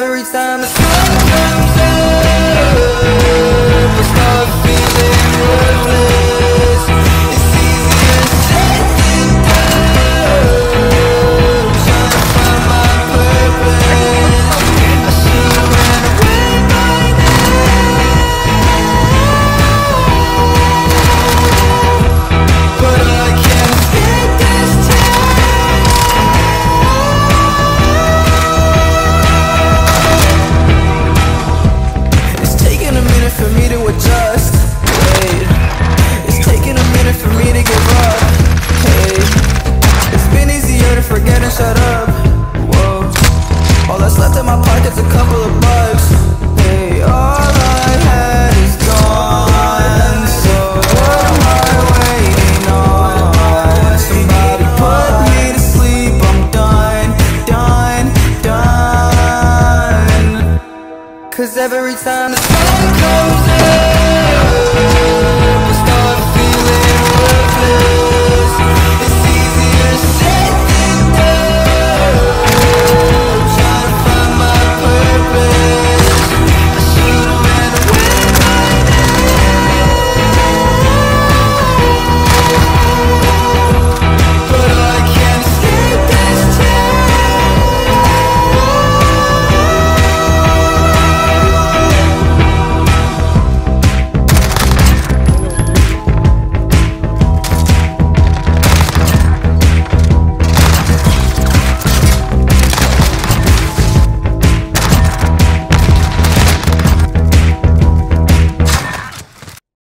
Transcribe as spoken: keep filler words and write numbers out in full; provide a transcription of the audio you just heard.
every time the sun